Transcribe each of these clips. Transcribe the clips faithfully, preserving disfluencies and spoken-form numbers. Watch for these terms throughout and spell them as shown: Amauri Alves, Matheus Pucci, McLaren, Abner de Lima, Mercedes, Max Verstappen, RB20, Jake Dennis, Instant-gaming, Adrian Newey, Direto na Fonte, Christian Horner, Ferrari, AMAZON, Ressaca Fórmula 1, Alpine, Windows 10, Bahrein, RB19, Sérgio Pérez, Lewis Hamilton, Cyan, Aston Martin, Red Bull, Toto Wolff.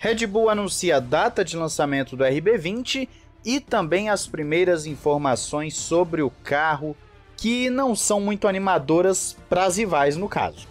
Red Bull anuncia a data de lançamento do R B vinte e também as primeiras informações sobre o carro, que não são muito animadoras para as rivais no caso.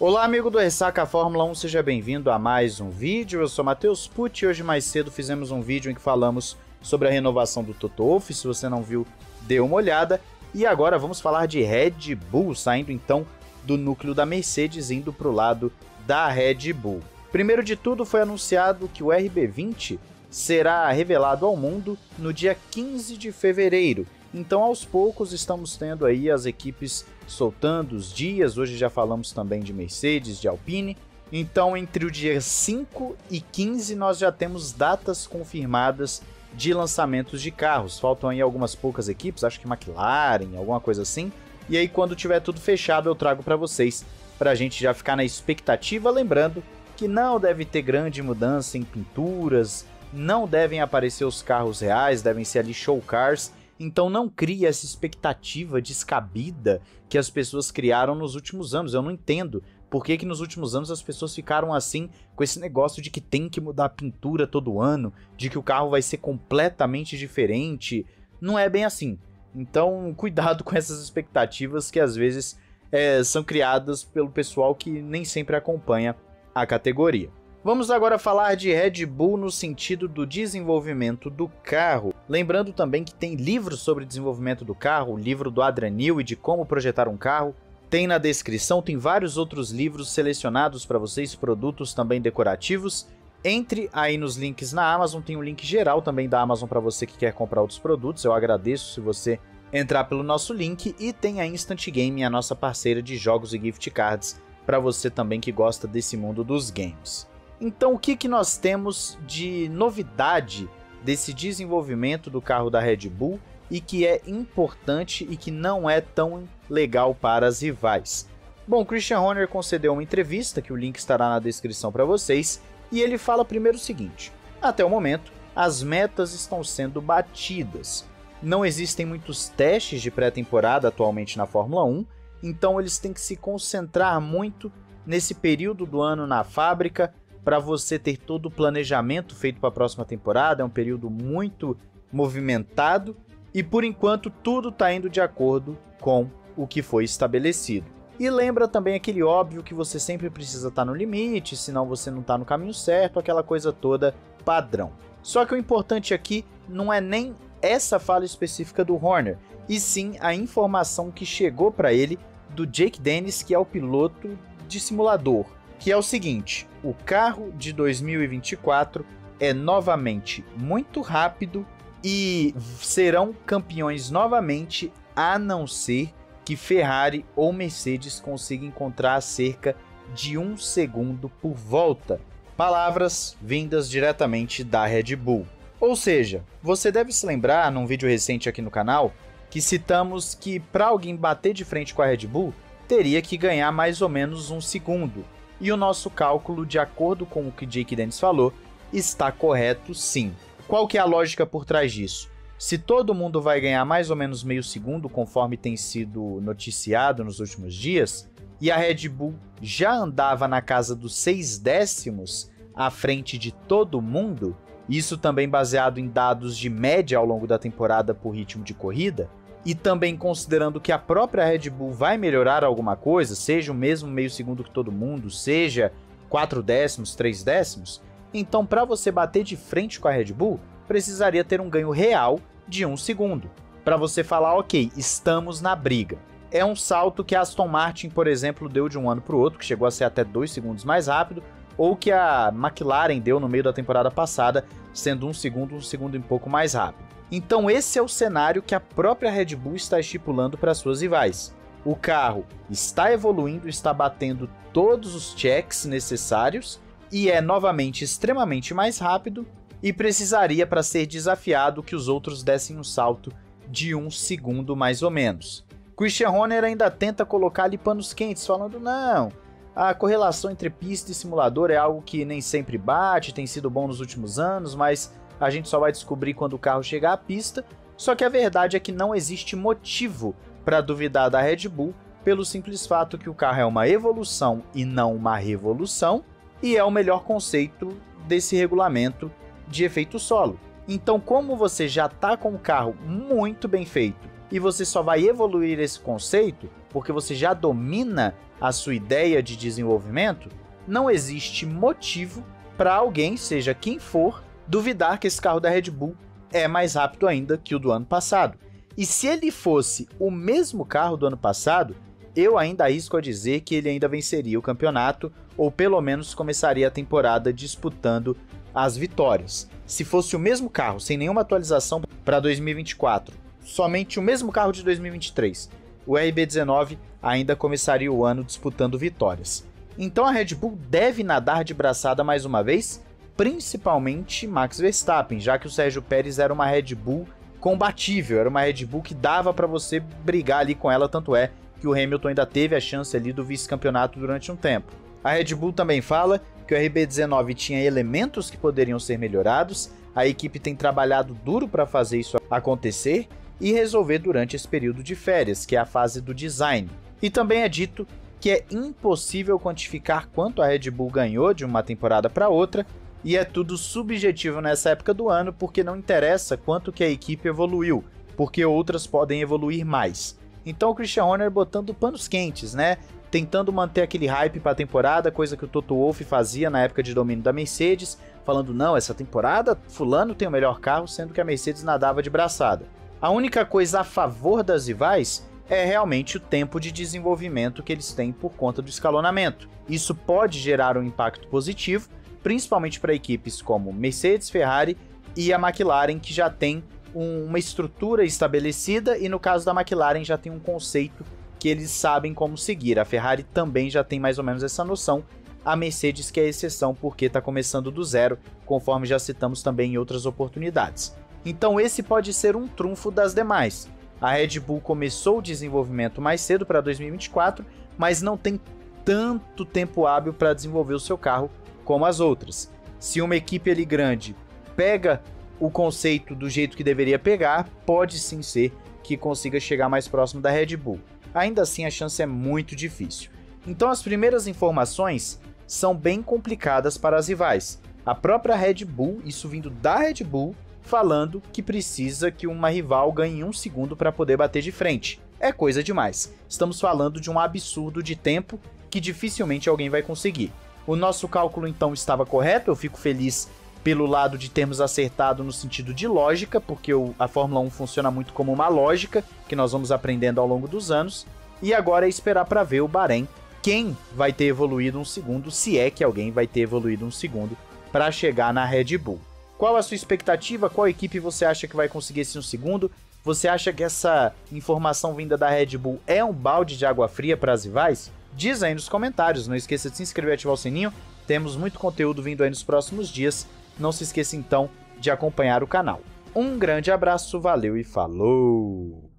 Olá amigo do Ressaca Fórmula um, seja bem-vindo a mais um vídeo. Eu sou Matheus Pucci e hoje mais cedo fizemos um vídeo em que falamos sobre a renovação do Toto Wolff. Se você não viu, dê uma olhada. E agora vamos falar de Red Bull, saindo então do núcleo da Mercedes, indo para o lado da Red Bull. Primeiro de tudo, foi anunciado que o R B vinte será revelado ao mundo no dia quinze de fevereiro. Então, aos poucos, estamos tendo aí as equipes soltando os dias. Hoje já falamos também de Mercedes, de Alpine. Então, entre o dia cinco e quinze, nós já temos datas confirmadas de lançamentos de carros. Faltam aí algumas poucas equipes, acho que McLaren, alguma coisa assim. E aí, quando tiver tudo fechado, eu trago para vocês, para a gente já ficar na expectativa, lembrando que não deve ter grande mudança em pinturas, não devem aparecer os carros reais, devem ser ali show cars. Então não crie essa expectativa descabida que as pessoas criaram nos últimos anos. Eu não entendo por que que nos últimos anos as pessoas ficaram assim, com esse negócio de que tem que mudar a pintura todo ano, de que o carro vai ser completamente diferente. Não é bem assim. Então cuidado com essas expectativas que às vezes é, são criadas pelo pessoal que nem sempre acompanha a categoria. Vamos agora falar de Red Bull no sentido do desenvolvimento do carro. Lembrando também que tem livros sobre desenvolvimento do carro, o livro do Adrian Newey de como projetar um carro, tem na descrição, tem vários outros livros selecionados para vocês, produtos também decorativos. Entre aí nos links na Amazon, tem um link geral também da Amazon para você que quer comprar outros produtos, eu agradeço se você entrar pelo nosso link, e tem a Instant Game, a nossa parceira de jogos e gift cards, para você também que gosta desse mundo dos games. Então o que que nós temos de novidade desse desenvolvimento do carro da Red Bull e que é importante e que não é tão legal para as rivais? Bom, Christian Horner concedeu uma entrevista, que o link estará na descrição para vocês, e ele fala primeiro o seguinte: até o momento, as metas estão sendo batidas. Não existem muitos testes de pré-temporada atualmente na Fórmula um, então eles têm que se concentrar muito nesse período do ano na fábrica, para você ter todo o planejamento feito para a próxima temporada. É um período muito movimentado e por enquanto tudo está indo de acordo com o que foi estabelecido. E lembra também aquele óbvio que você sempre precisa estar no limite, senão você não está no caminho certo, aquela coisa toda padrão. Só que o importante aqui não é nem essa fala específica do Horner, e sim a informação que chegou para ele do Jake Dennis, que é o piloto de simulador, que é o seguinte: o carro de dois mil e vinte e quatro é novamente muito rápido e serão campeões novamente, a não ser que Ferrari ou Mercedes consigam encontrar cerca de um segundo por volta. Palavras vindas diretamente da Red Bull. Ou seja, você deve se lembrar, num vídeo recente aqui no canal, que citamos que para alguém bater de frente com a Red Bull, teria que ganhar mais ou menos um segundo. E o nosso cálculo, de acordo com o que Jake Dennis falou, está correto sim. Qual que é a lógica por trás disso? Se todo mundo vai ganhar mais ou menos meio segundo, conforme tem sido noticiado nos últimos dias, e a Red Bull já andava na casa dos seis décimos à frente de todo mundo, isso também baseado em dados de média ao longo da temporada por ritmo de corrida, e também considerando que a própria Red Bull vai melhorar alguma coisa, seja o mesmo meio segundo que todo mundo, seja quatro décimos, três décimos, então para você bater de frente com a Red Bull, precisaria ter um ganho real de um segundo, para você falar, ok, estamos na briga. É um salto que a Aston Martin, por exemplo, deu de um ano para o outro, que chegou a ser até dois segundos mais rápido, ou que a McLaren deu no meio da temporada passada, sendo um segundo, um segundo e um pouco mais rápido. Então esse é o cenário que a própria Red Bull está estipulando para suas rivais. O carro está evoluindo, está batendo todos os checks necessários e é novamente extremamente mais rápido, e precisaria, para ser desafiado, que os outros dessem um salto de um segundo mais ou menos. Christian Horner ainda tenta colocar ali panos quentes, falando não, a correlação entre pista e simulador é algo que nem sempre bate, tem sido bom nos últimos anos, mas a gente só vai descobrir quando o carro chegar à pista. Só que a verdade é que não existe motivo para duvidar da Red Bull, pelo simples fato que o carro é uma evolução e não uma revolução, e é o melhor conceito desse regulamento de efeito solo. Então, como você já está com o carro muito bem feito e você só vai evoluir esse conceito porque você já domina a sua ideia de desenvolvimento, não existe motivo para alguém, seja quem for, duvidar que esse carro da Red Bull é mais rápido ainda que o do ano passado. E se ele fosse o mesmo carro do ano passado, eu ainda arrisco a dizer que ele ainda venceria o campeonato, ou pelo menos começaria a temporada disputando as vitórias. Se fosse o mesmo carro, sem nenhuma atualização para dois mil e vinte e quatro, somente o mesmo carro de dois mil e vinte e três, o R B dezenove ainda começaria o ano disputando vitórias. Então a Red Bull deve nadar de braçada mais uma vez, principalmente Max Verstappen, já que o Sérgio Pérez era uma Red Bull combatível, era uma Red Bull que dava para você brigar ali com ela, tanto é que o Hamilton ainda teve a chance ali do vice-campeonato durante um tempo. A Red Bull também fala que o R B dezenove tinha elementos que poderiam ser melhorados, a equipe tem trabalhado duro para fazer isso acontecer e resolver durante esse período de férias, que é a fase do design. E também é dito que é impossível quantificar quanto a Red Bull ganhou de uma temporada para outra, e é tudo subjetivo nessa época do ano, porque não interessa quanto que a equipe evoluiu, porque outras podem evoluir mais. Então o Christian Horner botando panos quentes, né? Tentando manter aquele hype para a temporada, coisa que o Toto Wolff fazia na época de domínio da Mercedes, falando, não, essa temporada fulano tem o melhor carro, sendo que a Mercedes nadava de braçada. A única coisa a favor das rivais é realmente o tempo de desenvolvimento que eles têm por conta do escalonamento. Isso pode gerar um impacto positivo, principalmente para equipes como Mercedes, Ferrari e a McLaren, que já tem um, uma estrutura estabelecida, e no caso da McLaren já tem um conceito que eles sabem como seguir. A Ferrari também já tem mais ou menos essa noção, a Mercedes que é a exceção porque está começando do zero, conforme já citamos também em outras oportunidades. Então esse pode ser um trunfo das demais. A Red Bull começou o desenvolvimento mais cedo para dois mil e vinte e quatro, mas não tem tanto tempo hábil para desenvolver o seu carro como as outras. Se uma equipe ali grande pega o conceito do jeito que deveria pegar, pode sim ser que consiga chegar mais próximo da Red Bull. Ainda assim, a chance é muito difícil. Então as primeiras informações são bem complicadas para as rivais. A própria Red Bull, isso vindo da Red Bull, falando que precisa que uma rival ganhe um segundo para poder bater de frente. É coisa demais. Estamos falando de um absurdo de tempo que dificilmente alguém vai conseguir. O nosso cálculo então estava correto, eu fico feliz pelo lado de termos acertado no sentido de lógica, porque a Fórmula um funciona muito como uma lógica, que nós vamos aprendendo ao longo dos anos, e agora é esperar para ver o Bahrein, quem vai ter evoluído um segundo, se é que alguém vai ter evoluído um segundo, para chegar na Red Bull. Qual a sua expectativa? Qual equipe você acha que vai conseguir esse um segundo? Você acha que essa informação vinda da Red Bull é um balde de água fria para as rivais? Diz aí nos comentários, não esqueça de se inscrever e ativar o sininho, temos muito conteúdo vindo aí nos próximos dias, não se esqueça então de acompanhar o canal. Um grande abraço, valeu e falou!